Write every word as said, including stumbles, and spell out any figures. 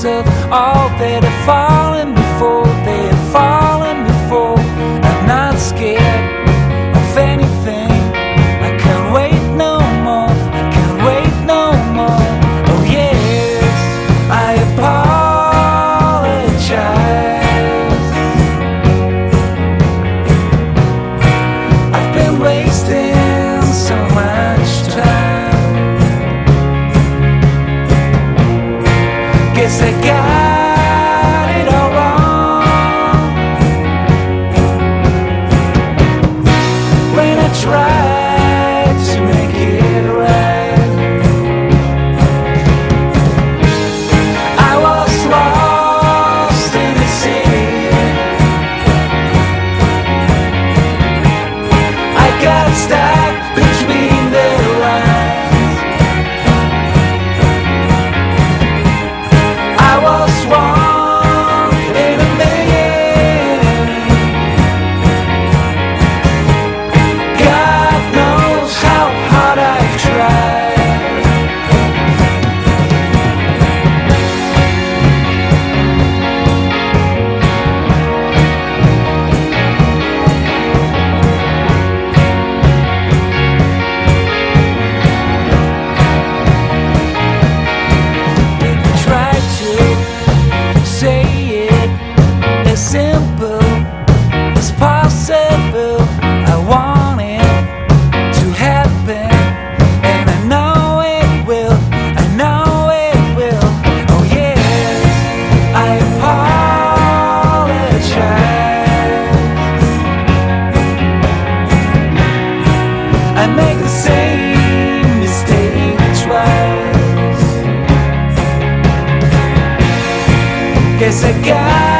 because of all that have fallen before, they have fallen before. I'm not scared of anything. I can't wait no more, I can't wait no more. Oh yes, I apologize. I've been wasting so much time. Guess I got it all wrong when I tried to make it right. I was lost in the sea. I got stuck between the lines. Guess I got